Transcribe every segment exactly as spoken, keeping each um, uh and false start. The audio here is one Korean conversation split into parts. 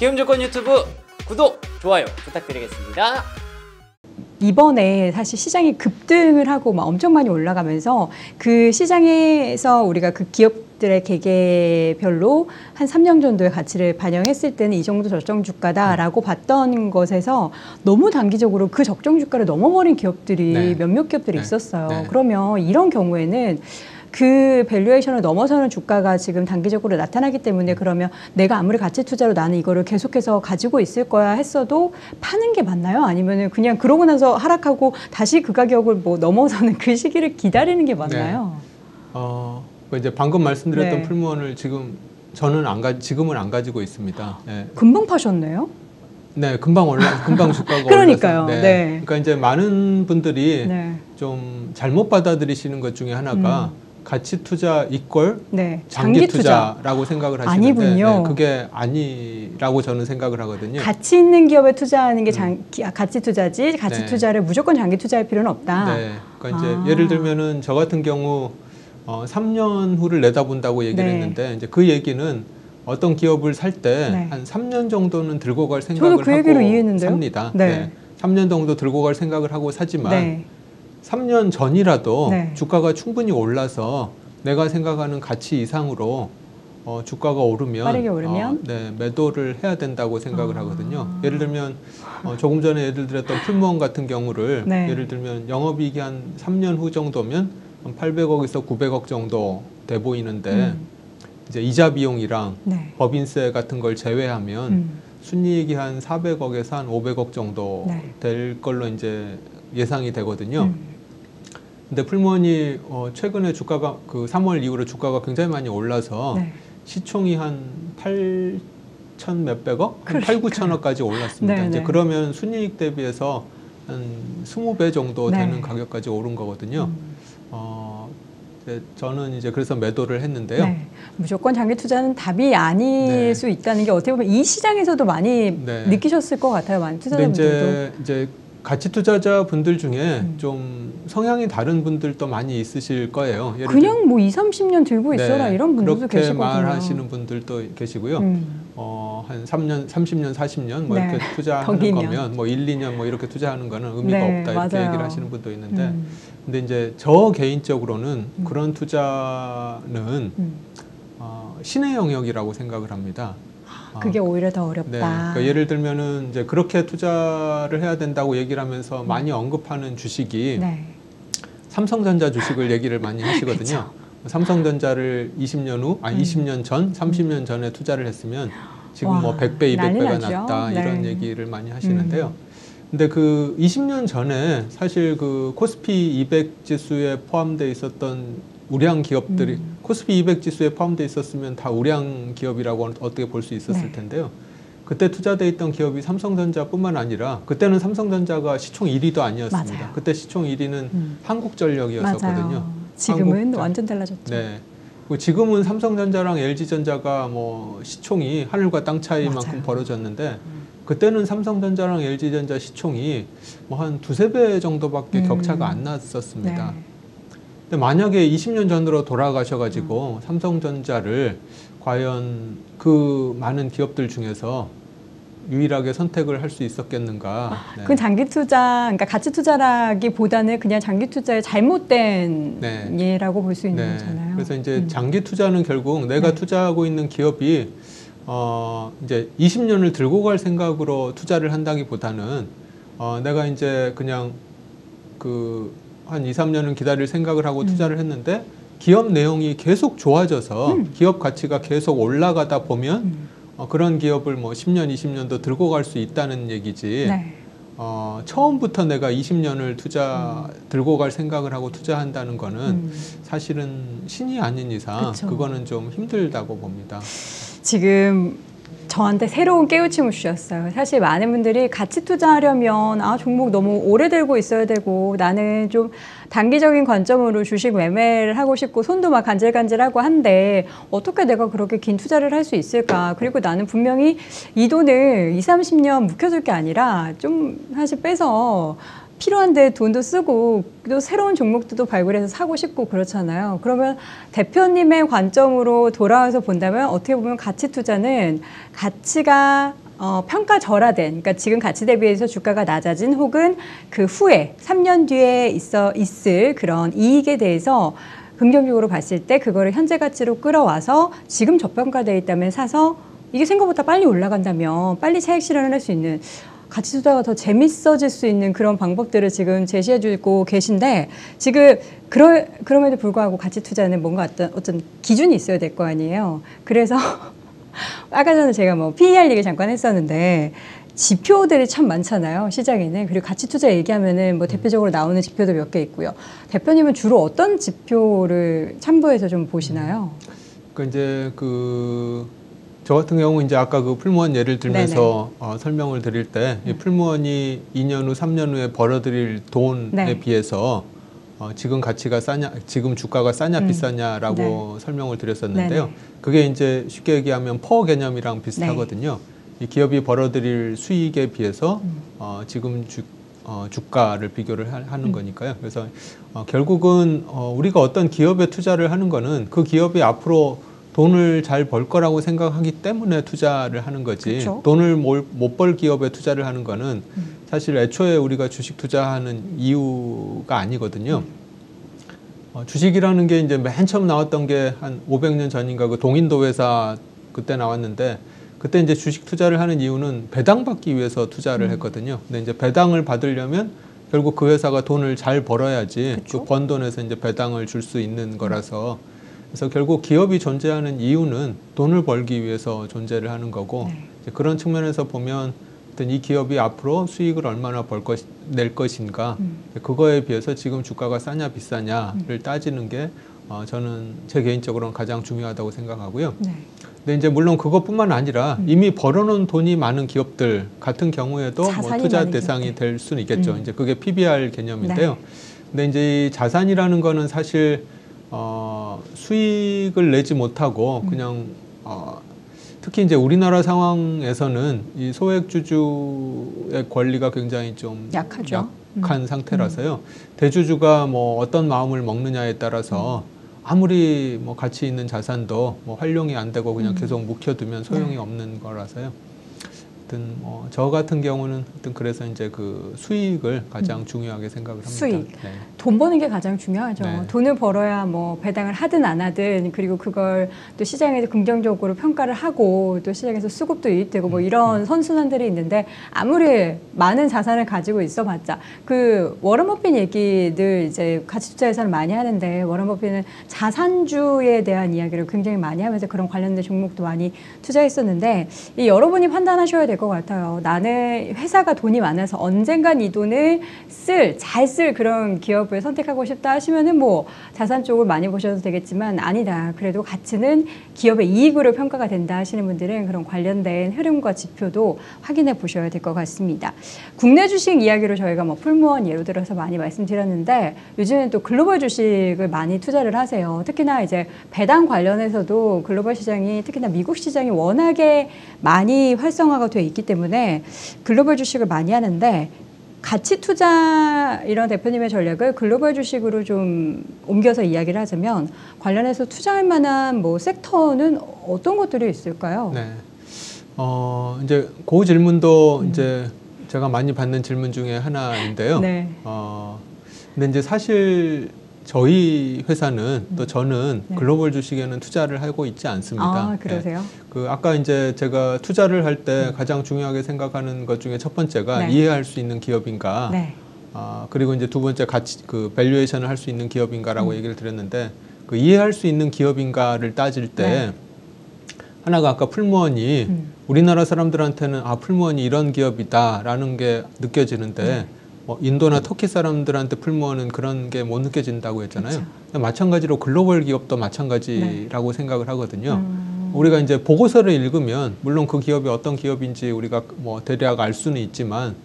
키움증권 유튜브 구독, 좋아요 부탁드리겠습니다. 이번에 사실 시장이 급등을 하고 막 엄청 많이 올라가면서 그 시장에서 우리가 그 기업들의 개개별로 한 삼 년 정도의 가치를 반영했을 때는 이 정도 적정 주가다라고 봤던 것에서 너무 단기적으로 그 적정 주가를 넘어버린 기업들이 네. 몇몇 기업들이 네. 있었어요. 네. 그러면 이런 경우에는 그 밸류에이션을 넘어서는 주가가 지금 단기적으로 나타나기 때문에 그러면 내가 아무리 가치 투자로 나는 이거를 계속해서 가지고 있을 거야 했어도 파는 게 맞나요? 아니면은 그냥 그러고 나서 하락하고 다시 그 가격을 뭐 넘어서는 그 시기를 기다리는 게 맞나요? 네. 어, 이제 방금 말씀드렸던 네. 풀무원을 지금 저는 안 가, 지금은 안 가지고 있습니다. 네. 금방 파셨네요? 네, 금방 올라, 금방 주가가 그러니까요. 올라서. 네. 네. 그러니까 이제 많은 분들이 네. 좀 잘못 받아들이시는 것 중에 하나가 음. 가치 투자 이퀄 네. 장기, 장기 투자라고 투자. 생각을 하시는데 아니군요. 네, 그게 아니라고 저는 생각을 하거든요. 가치 있는 기업에 투자하는 게 장, 음. 가치 투자지 가치 네. 투자를 무조건 장기 투자할 필요는 없다. 네. 그러니까 아. 이제 예를 들면은 저 같은 경우 어, 삼 년 후를 내다본다고 얘기를 네. 했는데 이제 그 얘기는 어떤 기업을 살 때 한 네. 삼 년 정도는 들고 갈 생각을 저도 그 얘기로 하고 삽니다. 네. 네. 삼 년 정도 들고 갈 생각을 하고 사지만 네. 삼 년 전이라도 네. 주가가 충분히 올라서 내가 생각하는 가치 이상으로 어, 주가가 오르면, 빠르게 오르면? 어, 네, 매도를 해야 된다고 생각을 아... 하거든요. 예를 들면 어, 조금 전에 예를 들었던 풀무원 같은 경우를 네. 예를 들면 영업이익이 한 삼 년 후 정도면 한 팔백억에서 구백억 정도 돼 보이는데 음. 이제 이자 비용이랑 네. 법인세 같은 걸 제외하면 음. 순이익이 한 사백억에서 한 오백억 정도 네. 될 걸로 이제 예상이 되거든요. 음. 근데 풀무원이 어 최근에 주가가 그 삼월 이후로 주가가 굉장히 많이 올라서 네. 시총이 한 팔천 몇백억, 그러니까. 한 팔, 구천억까지 올랐습니다. 네네. 이제 그러면 순이익 대비해서 한 이십 배 정도 네. 되는 가격까지 오른 거거든요. 음. 어 이제 저는 이제 그래서 매도를 했는데요. 네. 무조건 장기 투자는 답이 아닐 네. 수 있다는 게 어떻게 보면 이 시장에서도 많이 네. 느끼셨을 것 같아요. 많은 투자자분들도. 이제 가치 투자자 분들 중에 음. 좀 성향이 다른 분들도 많이 있으실 거예요. 예를 그냥 뭐 이삼십 년 들고 있어라 네, 이런 분들도 그렇게 계시거든요. 그렇게 말하시는 분들도 계시고요. 음. 어, 한 삼 년, 삼십 년, 사십 년 뭐 네. 이렇게 투자하는 거면 뭐 일, 이 년 뭐 이렇게 투자하는 거는 의미가 네, 없다 이렇게 맞아요. 얘기를 하시는 분도 있는데 음. 근데 이제 저 개인적으로는 음. 그런 투자는 음. 어, 신의 영역이라고 생각을 합니다. 그게 어, 오히려 더 어렵다. 네, 그러니까 예를 들면은 이제 그렇게 투자를 해야 된다고 얘기를 하면서 음. 많이 언급하는 주식이 네. 삼성전자 주식을 얘기를 많이 하시거든요. 삼성전자를 이십 년 후, 아니 음. 이십 년 전, 삼십 년 전에 투자를 했으면 지금 와, 뭐 백 배, 이백 배가 났다 네. 이런 얘기를 많이 하시는데요. 음. 근데 그 이십 년 전에 사실 그 코스피 이백 지수에 포함돼 있었던 우량 기업들이 음. 코스피 이백 지수에 포함되어 있었으면 다 우량 기업이라고 어떻게 볼 수 있었을 네. 텐데요. 그때 투자되어 있던 기업이 삼성전자뿐만 아니라 그때는 삼성전자가 시총 일 위도 아니었습니다. 맞아요. 그때 시총 일 위는 음. 한국전력이었었거든요. 맞아요. 지금은 한국전... 완전 달라졌죠. 네. 지금은 삼성전자랑 엘지전자가 뭐 시총이 하늘과 땅 차이만큼 맞아요. 벌어졌는데 음. 그때는 삼성전자랑 엘지전자 시총이 뭐 한 두세 배 정도밖에 음. 격차가 안 났었습니다. 네. 근데 만약에 이십 년 전으로 돌아가셔가지고 음. 삼성전자를 과연 그 많은 기업들 중에서 유일하게 선택을 할 수 있었겠는가. 아, 네. 그건 장기 투자, 그러니까 가치 투자라기보다는 그냥 장기 투자의 잘못된 네. 예라고 볼 수 있는 네. 거잖아요. 그래서 이제 음. 장기 투자는 결국 내가 네. 투자하고 있는 기업이 어, 이제 이십 년을 들고 갈 생각으로 투자를 한다기보다는 어, 내가 이제 그냥 그 한 이, 삼 년은 기다릴 생각을 하고 음. 투자를 했는데 기업 내용이 계속 좋아져서 음. 기업 가치가 계속 올라가다 보면 음. 어, 그런 기업을 뭐 십 년, 이십 년도 들고 갈 수 있다는 얘기지 네. 어, 처음부터 내가 이십 년을 투자 음. 들고 갈 생각을 하고 투자한다는 거는 음. 사실은 신이 아닌 이상 그쵸. 그거는 좀 힘들다고 봅니다. 지금 저한테 새로운 깨우침을 주셨어요. 사실 많은 분들이 가치 투자하려면 아 종목 너무 오래 들고 있어야 되고 나는 좀 단기적인 관점으로 주식 매매를 하고 싶고 손도 막 간질간질하고 한데 어떻게 내가 그렇게 긴 투자를 할 수 있을까. 그리고 나는 분명히 이 돈을 이삼십 년 묵혀둘 게 아니라 좀 사실 빼서 필요한데 돈도 쓰고 또 새로운 종목들도 발굴해서 사고 싶고 그렇잖아요. 그러면 대표님의 관점으로 돌아와서 본다면 어떻게 보면 가치 투자는 가치가 어, 평가 절하된, 그러니까 지금 가치 대비해서 주가가 낮아진 혹은 그 후에 삼 년 뒤에 있어 있을 그런 이익에 대해서 긍정적으로 봤을 때 그거를 현재 가치로 끌어와서 지금 저평가되어 있다면 사서 이게 생각보다 빨리 올라간다면 빨리 차익 실현을 할 수 있는, 가치 투자가 더 재밌어질 수 있는 그런 방법들을 지금 제시해주고 계신데, 지금 그러, 그럼에도 불구하고 가치 투자는 뭔가 어떤, 어떤 기준이 있어야 될 거 아니에요. 그래서 아까 전에 제가 뭐 피이알 얘기를 잠깐 했었는데 지표들이 참 많잖아요, 시장에는. 그리고 가치 투자 얘기하면은 뭐 대표적으로 나오는 지표도 몇 개 있고요. 대표님은 주로 어떤 지표를 참고해서 좀 보시나요? 그러니까 이제 그 저 같은 경우 이제 아까 그 풀무원 예를 들면서 어, 설명을 드릴 때 이 풀무원이 이 년 후, 삼 년 후에 벌어들일 돈에 네. 비해서 어, 지금 가치가 싸냐, 지금 주가가 싸냐 음. 비싸냐라고 네. 설명을 드렸었는데요. 네네. 그게 이제 쉽게 얘기하면 퍼 개념이랑 비슷하거든요. 네. 이 기업이 벌어들일 수익에 비해서 음. 어, 지금 주, 어, 주가를 비교를 하, 하는 음. 거니까요. 그래서 어, 결국은 어, 우리가 어떤 기업에 투자를 하는 거는 그 기업이 앞으로 돈을 잘 벌 거라고 생각하기 때문에 투자를 하는 거지. 그쵸? 돈을 못 벌 기업에 투자를 하는 거는 음. 사실 애초에 우리가 주식 투자하는 이유가 아니거든요. 음. 어, 주식이라는 게 이제 맨 처음 나왔던 게 한 오백 년 전인가 그 동인도 회사 그때 나왔는데, 그때 이제 주식 투자를 하는 이유는 배당받기 위해서 투자를 음. 했거든요. 근데 이제 배당을 받으려면 결국 그 회사가 돈을 잘 벌어야지 그 번 돈에서 이제 배당을 줄 수 있는 거라서 음. 그래서 결국 기업이 존재하는 이유는 돈을 벌기 위해서 존재를 하는 거고 네. 이제 그런 측면에서 보면 이 기업이 앞으로 수익을 얼마나 벌 것, 낼 것인가 음. 그거에 비해서 지금 주가가 싸냐 비싸냐를 음. 따지는 게 어, 저는 제 개인적으로는 가장 중요하다고 생각하고요. 네. 근데 이제 물론 그것뿐만 아니라 음. 이미 벌어놓은 돈이 많은 기업들 같은 경우에도 뭐 투자 대상이 기업들. 될 수는 있겠죠. 음. 이제 그게 피비알 개념인데요. 네. 근데 이제 이 자산이라는 거는 사실 어, 수익을 내지 못하고 그냥 어, 특히 이제 우리나라 상황에서는 이 소액주주의 권리가 굉장히 좀 약하죠. 약한 음. 상태라서요. 음. 대주주가 뭐 어떤 마음을 먹느냐에 따라서 아무리 뭐 가치 있는 자산도 뭐 활용이 안 되고 그냥 계속 묵혀두면 소용이 네. 없는 거라서요. 하여튼 뭐 저 같은 경우는 하여튼 그래서 이제 그 수익을 가장 음. 중요하게 생각을 합니다. 수익. 네. 돈 버는 게 가장 중요하죠. 네. 돈을 벌어야 뭐 배당을 하든 안 하든, 그리고 그걸 또 시장에서 긍정적으로 평가를 하고 또 시장에서 수급도 유입되고 뭐 이런 음. 선순환들이 있는데, 아무리 많은 자산을 가지고 있어봤자, 그 워런 버핏 얘기들 이제 가치 투자에서는 많이 하는데, 워런 버핏은 자산주에 대한 이야기를 굉장히 많이 하면서 그런 관련된 종목도 많이 투자했었는데, 이 여러분이 판단하셔야 될 것 같아요. 나는 회사가 돈이 많아서 언젠간 이 돈을 쓸, 잘 쓸 그런 기업을 선택하고 싶다 하시면은 뭐 자산 쪽을 많이 보셔도 되겠지만, 아니다, 그래도 가치는 기업의 이익으로 평가가 된다 하시는 분들은 그런 관련된 흐름과 지표도 확인해 보셔야 될 것 같습니다. 국내 주식 이야기로 저희가 뭐 풀무원 예로 들어서 많이 말씀드렸는데, 요즘엔 또 글로벌 주식을 많이 투자를 하세요. 특히나 이제 배당 관련해서도 글로벌 시장이, 특히나 미국 시장이 워낙에 많이 활성화가 돼 있기 때문에 글로벌 주식을 많이 하는데, 가치 투자 이런 대표님의 전략을 글로벌 주식으로 좀 옮겨서 이야기를 하자면, 관련해서 투자할 만한 뭐 섹터는 어떤 것들이 있을까요? 네, 어 이제 그 질문도 음. 이제 제가 많이 받는 질문 중에 하나인데요. 네. 어 근데 이제 사실 저희 회사는 또 저는 네. 글로벌 주식에는 투자를 하고 있지 않습니다. 아, 그러세요? 네. 그 아까 이제 제가 투자를 할 때 가장 중요하게 생각하는 것 중에 첫 번째가 네. 이해할 수 있는 기업인가, 네. 아, 그리고 이제 두 번째 가치, 그 밸류에이션을 할 수 있는 기업인가라고 음. 얘기를 드렸는데, 그 이해할 수 있는 기업인가를 따질 때 네. 하나가 아까 풀무원이 음. 우리나라 사람들한테는 아, 풀무원이 이런 기업이다라는 게 느껴지는데 네. 인도나 터키 사람들한테 풀무원은 그런 게 못 느껴진다고 했잖아요. 그렇죠. 마찬가지로 글로벌 기업도 마찬가지라고 네. 생각을 하거든요. 음. 우리가 이제 보고서를 읽으면 물론 그 기업이 어떤 기업인지 우리가 뭐 대략 알 수는 있지만,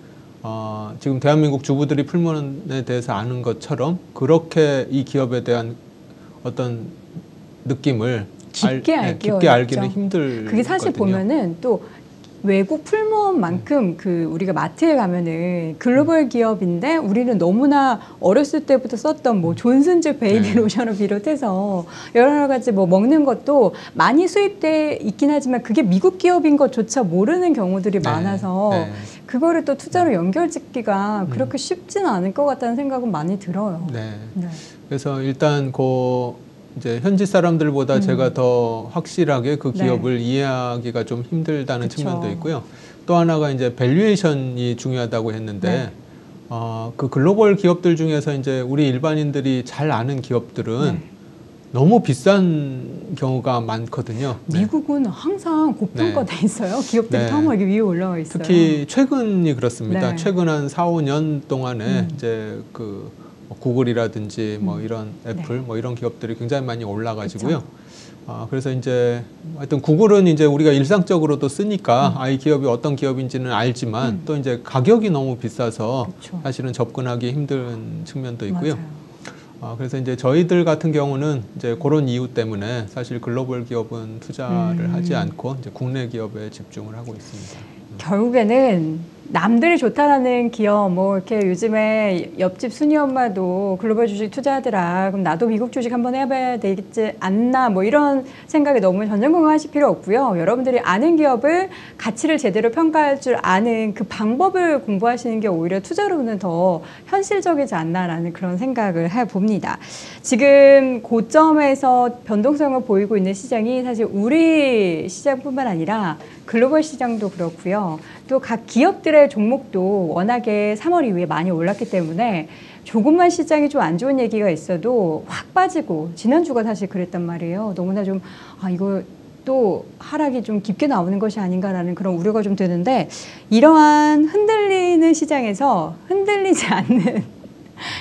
어, 지금 대한민국 주부들이 풀무원에 대해서 아는 것처럼 그렇게 이 기업에 대한 어떤 느낌을 깊게, 알, 알기 네, 깊게 알기는 힘들. 그게 사실 거든요. 보면은 또 외국 풀무원만큼 그 우리가 마트에 가면은 글로벌 기업인데 우리는 너무나 어렸을 때부터 썼던 뭐 존슨즈 베이비 네. 로션을 비롯해서 여러 가지 뭐 먹는 것도 많이 수입돼 있긴 하지만 그게 미국 기업인 것조차 모르는 경우들이 네. 많아서 네. 그거를 또 투자로 연결 짓기가 그렇게 쉽지는 않을 것 같다는 생각은 많이 들어요. 네. 네. 그래서 일단 그 이제 현지 사람들보다 음. 제가 더 확실하게 그 기업을 네. 이해하기가 좀 힘들다는 그쵸. 측면도 있고요. 또 하나가 이제 밸류에이션이 중요하다고 했는데 네. 어, 그 글로벌 기업들 중에서 이제 우리 일반인들이 잘 아는 기업들은 네. 너무 비싼 경우가 많거든요. 미국은 네. 항상 고평가돼 네. 있어요. 기업들이 네. 너무 위에 올라와 있어요. 특히 최근이 그렇습니다. 네. 최근 한 사, 오 년 동안에 음. 이제 그 구글이라든지 뭐 이런 애플 네. 뭐 이런 기업들이 굉장히 많이 올라가지고요. 그쵸? 아 그래서 이제 하여튼 구글은 이제 우리가 일상적으로도 쓰니까 음. 아, 이 기업이 어떤 기업인지는 알지만 음. 또 이제 가격이 너무 비싸서 그쵸. 사실은 접근하기 힘든 측면도 있고요. 맞아요. 아 그래서 이제 저희들 같은 경우는 이제 그런 이유 때문에 사실 글로벌 기업은 투자를 음. 하지 않고 이제 국내 기업에 집중을 하고 있습니다. 결국에는 남들이 좋다라는 기업, 뭐 이렇게 요즘에 옆집 순이 엄마도 글로벌 주식 투자하더라. 그럼 나도 미국 주식 한번 해봐야 되겠지 않나. 뭐 이런 생각에 너무 전전긍긍하실 필요 없고요. 여러분들이 아는 기업을 가치를 제대로 평가할 줄 아는 그 방법을 공부하시는 게 오히려 투자로는 더 현실적이지 않나라는 그런 생각을 해봅니다. 지금 고점에서 변동성을 보이고 있는 시장이 사실 우리 시장뿐만 아니라 글로벌 시장도 그렇고요. 또 각 기업들의 종목도 워낙에 삼월 이후에 많이 올랐기 때문에 조금만 시장이 좀 안 좋은 얘기가 있어도 확 빠지고 지난주가 사실 그랬단 말이에요. 너무나 좀 아 이거 또 하락이 좀 깊게 나오는 것이 아닌가라는 그런 우려가 좀 드는데 이러한 흔들리는 시장에서 흔들리지 않는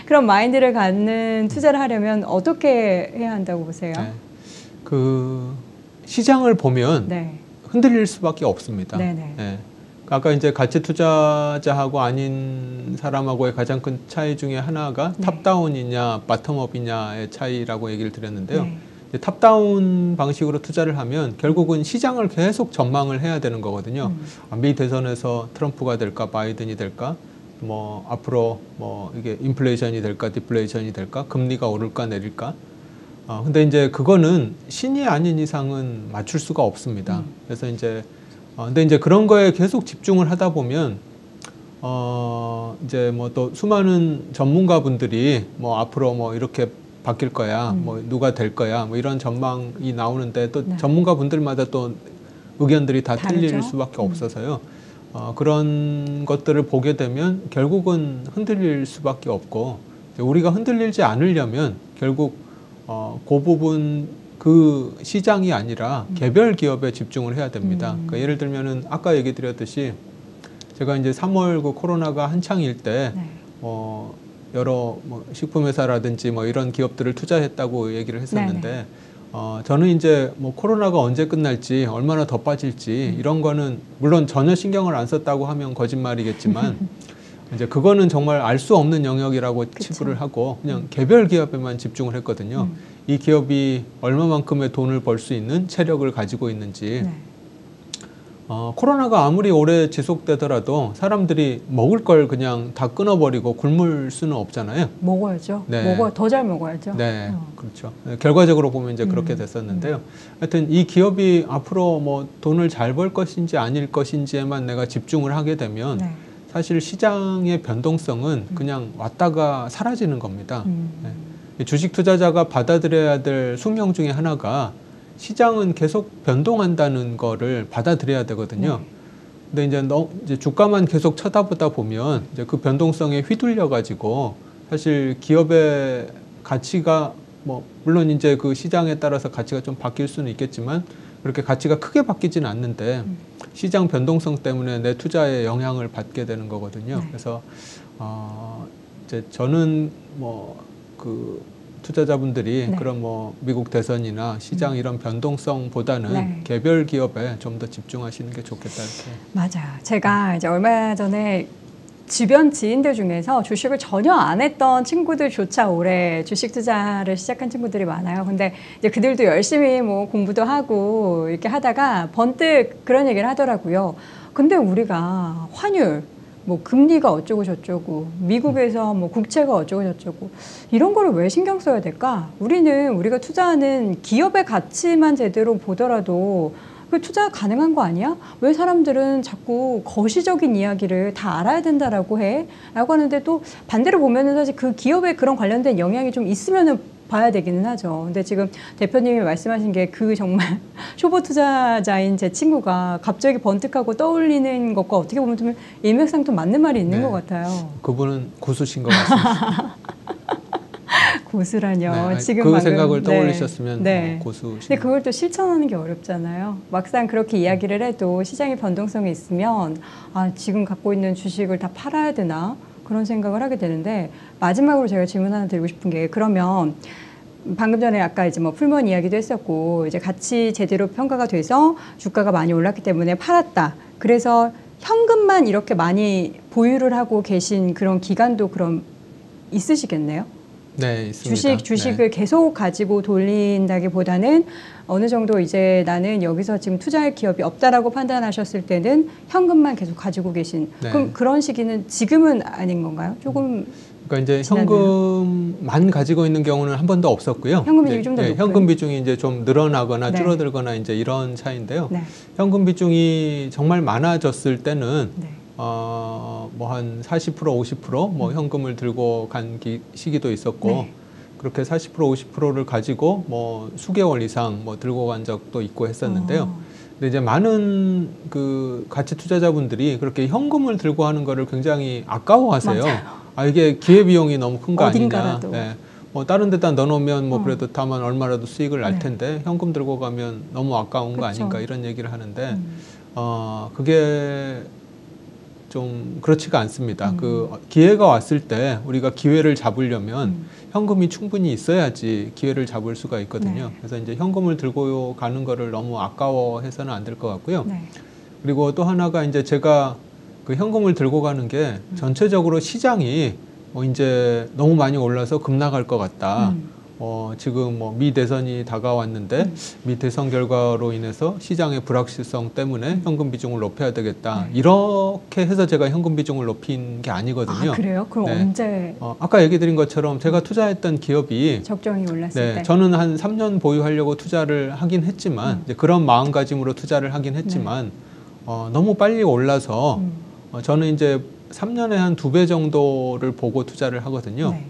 그런 마인드를 갖는 투자를 하려면 어떻게 해야 한다고 보세요? 네. 그 시장을 보면 네. 흔들릴 수밖에 없습니다. 네네. 네. 아까 이제 가치 투자자하고 아닌 사람하고의 가장 큰 차이 중에 하나가 네. 탑다운이냐 바텀업이냐의 차이라고 얘기를 드렸는데요. 네. 이제 탑다운 방식으로 투자를 하면 결국은 시장을 계속 전망을 해야 되는 거거든요. 음. 미 대선에서 트럼프가 될까 바이든이 될까 뭐 앞으로 뭐 이게 인플레이션이 될까 디플레이션이 될까 금리가 오를까 내릴까 어, 근데 이제 그거는 신이 아닌 이상은 맞출 수가 없습니다. 음. 그래서 이제 어, 근데 이제 그런 거에 계속 집중을 하다 보면 어 이제 뭐 또 수많은 전문가분들이 뭐 앞으로 뭐 이렇게 바뀔 거야, 음. 뭐 누가 될 거야, 뭐 이런 전망이 나오는데 또 네. 전문가분들마다 또 의견들이 다 다르죠? 틀릴 수밖에 음. 없어서요. 어, 그런 것들을 보게 되면 결국은 흔들릴 수밖에 없고 우리가 흔들리지 않으려면 결국 어, 그 부분, 그 시장이 아니라 개별 기업에 집중을 해야 됩니다. 음. 그러니까 예를 들면은 아까 얘기 드렸듯이 제가 이제 삼월 그 코로나가 한창일 때 네. 어, 여러 뭐 식품회사라든지 뭐 이런 기업들을 투자했다고 얘기를 했었는데 네네. 어, 저는 이제 뭐 코로나가 언제 끝날지 얼마나 더 빠질지 음. 이런 거는 물론 전혀 신경을 안 썼다고 하면 거짓말이겠지만 이제 그거는 정말 알 수 없는 영역이라고 그쵸. 치부를 하고 그냥 개별 기업에만 집중을 했거든요. 음. 이 기업이 얼마만큼의 돈을 벌 수 있는 체력을 가지고 있는지 네. 어, 코로나가 아무리 오래 지속되더라도 사람들이 먹을 걸 그냥 다 끊어버리고 굶을 수는 없잖아요. 먹어야죠. 네. 먹어 더 잘 먹어야죠. 네, 어. 그렇죠. 네, 결과적으로 보면 이제 그렇게 됐었는데요. 음. 하여튼 이 기업이 앞으로 뭐 돈을 잘 벌 것인지 아닐 것인지에만 내가 집중을 하게 되면 네. 사실 시장의 변동성은 그냥 왔다가 사라지는 겁니다. 음. 네. 주식 투자자가 받아들여야 될 숙명 중에 하나가 시장은 계속 변동한다는 거를 받아들여야 되거든요. 네. 근데 이제, 너, 이제 주가만 계속 쳐다보다 보면 이제 그 변동성에 휘둘려 가지고 사실 기업의 가치가 뭐 물론 이제 그 시장에 따라서 가치가 좀 바뀔 수는 있겠지만 그렇게 가치가 크게 바뀌진 않는데 음. 시장 변동성 때문에 내 투자에 영향을 받게 되는 거거든요. 네. 그래서 어 이제 저는 뭐 그 투자자분들이 네. 그런 뭐 미국 대선이나 시장 음. 이런 변동성보다는 네. 개별 기업에 좀 더 집중하시는 게 좋겠다 이렇게. 맞아요. 제가 이제 얼마 전에 주변 지인들 중에서 주식을 전혀 안 했던 친구들조차 올해 주식 투자를 시작한 친구들이 많아요. 근데 이제 그들도 열심히 뭐 공부도 하고 이렇게 하다가 번뜩 그런 얘기를 하더라고요. 근데 우리가 환율, 뭐 금리가 어쩌고 저쩌고, 미국에서 뭐 국채가 어쩌고 저쩌고, 이런 거를 왜 신경 써야 될까? 우리는 우리가 투자하는 기업의 가치만 제대로 보더라도 그 투자 가능한 거 아니야? 왜 사람들은 자꾸 거시적인 이야기를 다 알아야 된다라고 해? 라고 하는데, 또 반대로 보면은 사실 그 기업에 그런 관련된 영향이 좀 있으면은 봐야 되기는 하죠. 근데 지금 대표님이 말씀하신 게, 그 정말 초보 투자자인 제 친구가 갑자기 번뜩하고 떠올리는 것과 어떻게 보면 좀 일맥상통 맞는 말이 있는 네. 것 같아요. 그분은 고수신 것 같습니다. 고수라뇨. 네, 지금 그 방금, 생각을 떠올리셨으면 네. 고수. 근데 그걸 또 실천하는 게 어렵잖아요. 막상 그렇게 이야기를 해도 시장의 변동성이 있으면 아, 지금 갖고 있는 주식을 다 팔아야 되나? 그런 생각을 하게 되는데, 마지막으로 제가 질문 하나 드리고 싶은 게, 그러면 방금 전에 아까 이제 뭐 풀무원 이야기도 했었고, 이제 같이 제대로 평가가 돼서 주가가 많이 올랐기 때문에 팔았다. 그래서 현금만 이렇게 많이 보유를 하고 계신 그런 기간도 그럼 있으시겠네요? 네, 있습니다. 주식, 주식을 네. 계속 가지고 돌린다기보다는 어느 정도 이제 나는 여기서 지금 투자할 기업이 없다라고 판단하셨을 때는 현금만 계속 가지고 계신. 네. 그럼 그런 시기는 지금은 아닌 건가요? 조금. 그러니까 이제 지나면. 현금만 가지고 있는 경우는 한 번도 없었고요. 현금 비중이 좀 더 높고요. 현금 비중이 이제 좀 늘어나거나 네. 줄어들거나 이제 이런 차이인데요. 네. 현금 비중이 정말 많아졌을 때는. 네. 어, 뭐 한 사십 퍼센트, 오십 퍼센트 뭐 현금을 들고 간 기, 시기도 있었고 네. 그렇게 사십 퍼센트, 오십 퍼센트를 가지고 뭐 수개월 이상 뭐 들고 간 적도 있고 했었는데요. 어. 근데 이제 많은 그 가치 투자자분들이 그렇게 현금을 들고 하는 거를 굉장히 아까워하세요. 맞아요. 아, 이게 기회 비용이 너무 큰 거 아니냐. 네. 뭐 다른 데다 넣어놓으면 뭐 어. 그래도 다만 얼마라도 수익을 날 네. 텐데 현금 들고 가면 너무 아까운 그쵸. 거 아닌가 이런 얘기를 하는데 음. 어, 그게 좀 그렇지가 않습니다. 음. 그 기회가 왔을 때 우리가 기회를 잡으려면 음. 현금이 충분히 있어야지 기회를 잡을 수가 있거든요. 네. 그래서 이제 현금을 들고 가는 거를 너무 아까워해서는 안 될 것 같고요. 네. 그리고 또 하나가 이제 제가 그 현금을 들고 가는 게 전체적으로 시장이 뭐 이제 너무 많이 올라서 급락할 것 같다. 음. 어, 지금 뭐 미 대선이 다가왔는데 음. 미 대선 결과로 인해서 시장의 불확실성 때문에 현금 비중을 높여야 되겠다. 네. 이렇게 해서 제가 현금 비중을 높인 게 아니거든요. 아, 그래요? 그럼 네. 언제? 어, 아까 얘기 드린 것처럼 제가 투자했던 기업이 적정히 올랐을 네, 때 저는 한 삼 년 보유하려고 투자를 하긴 했지만 음. 이제 그런 마음가짐으로 투자를 하긴 했지만 네. 어, 너무 빨리 올라서 음. 어, 저는 이제 삼 년에 한 두 배 정도를 보고 투자를 하거든요. 네.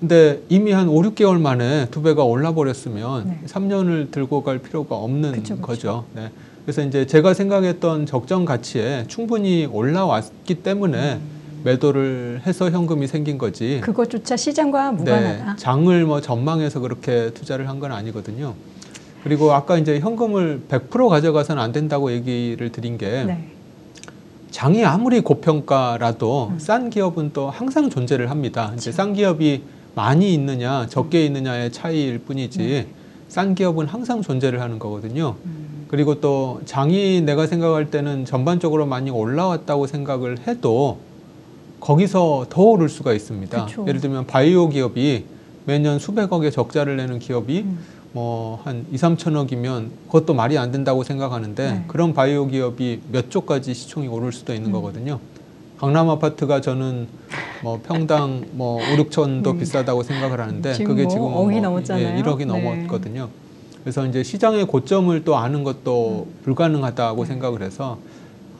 근데 이미 한 오, 육 개월 만에 두 배가 올라버렸으면 네. 삼 년을 들고 갈 필요가 없는 그쵸, 그쵸. 거죠. 네. 그래서 이제 제가 생각했던 적정 가치에 충분히 올라왔기 때문에 음. 매도를 해서 현금이 생긴 거지. 그것조차 시장과 무관하다. 네. 장을 뭐 전망해서 그렇게 투자를 한 건 아니거든요. 그리고 아까 이제 현금을 백 퍼센트 가져가서는 안 된다고 얘기를 드린 게 네. 장이 아무리 고평가라도 음. 싼 기업은 또 항상 존재를 합니다. 그쵸. 이제 싼 기업이 많이 있느냐 적게 있느냐의 차이일 뿐이지 네. 싼 기업은 항상 존재를 하는 거거든요. 음. 그리고 또 장이 내가 생각할 때는 전반적으로 많이 올라왔다고 생각을 해도 거기서 더 오를 수가 있습니다. 그쵸. 예를 들면 바이오 기업이 매년 수백억의 적자를 내는 기업이 음. 뭐 한 이, 삼천억이면 그것도 말이 안 된다고 생각하는데 네. 그런 바이오 기업이 몇 조까지 시총이 오를 수도 있는 음. 거거든요. 강남 아파트가 저는 뭐 평당 뭐 오, 육천도 음. 비싸다고 생각을 하는데 지금 그게 지금 뭐 억이 뭐 넘었잖아요. 예, 일억이 네. 넘었거든요. 그래서 이제 시장의 고점을 또 아는 것도 음. 불가능하다고 네. 생각을 해서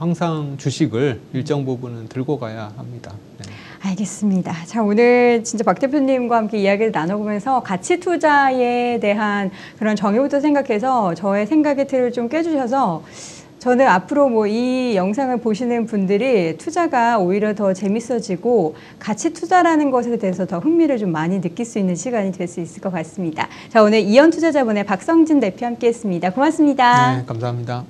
항상 주식을 일정 부분은 들고 가야 합니다. 네. 알겠습니다. 자, 오늘 진짜 박 대표님과 함께 이야기를 나눠보면서 가치 투자에 대한 그런 정의부터 생각해서 저의 생각의 틀을 좀 깨주셔서 저는 앞으로 뭐 이 영상을 보시는 분들이 투자가 오히려 더 재밌어지고 가치 투자라는 것에 대해서 더 흥미를 좀 많이 느낄 수 있는 시간이 될 수 있을 것 같습니다. 자, 오늘 이현투자자본의 박성진 대표 함께했습니다. 고맙습니다. 네, 감사합니다.